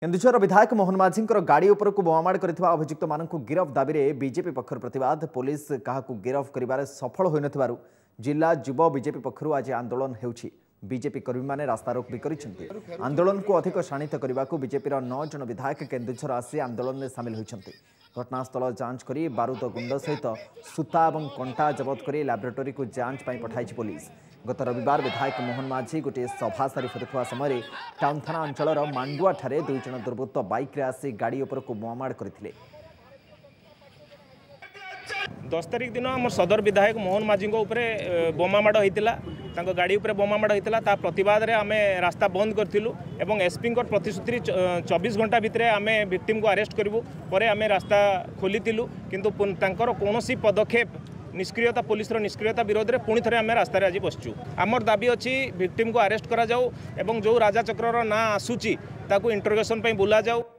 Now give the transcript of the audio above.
केन्दुझर विधायक मोहन माझी गाड़ी उपरकू बोमामाड़ करथिबा अभियुक्त माननकू गिरफ दाबीरे बीजेपी पक्षर प्रतिवाद। पुलिस काहाकू गिरफ करिबारे सफल होइनथिबारु जिला युव बीजेपी पक्षरु आज आंदोलन हेउछि। बीजेपी कर्मी माने रास्तारोक भी करिसंति। आंदोलन को अधिक शाणित करबाकू बीजेपीर 9 जन विधायक केन्दुझर आसी आंदोलन में सामिल होइछंति। घटनास्थल जांच करी बारूद गुंड सहित सूता और कंटा जबत कर लैबोरेटरी को जांच पर पठाई पुलिस। गत रविवार विधायक मोहन माझी गोटे सभा सारी फेरुवा समय टाउन थाना अंचल मांडुआ ठारे दुई जन दुर्वृत्त बाइक आसी गाड़ी उपरकू बोमामाड़ करथिले। 10 तारिख दिन आम सदर विधायक मोहन माझी बोमामाड़ होता है, गाड़ी उपर बोमामाड़ होता है। प्रतिवाद रे आमे रास्ता बंद करूँ और एसपी प्रतिश्रुति 24 घंटा भितर आम विक्टिम को आरेस्ट करूँ पर आम रास्ता खोली किंतु कौन पदक्षेप निष्क्रियता पुलिस निष्क्रियता विरोध में पुणी थे आम रास्तार आज बसचु। आमर दाबी अच्छी विक्टिम को आरेस्ट करा जाऊ, जो राजा चक्र ना आसूँ इंटरोगेसन बुला जाऊ।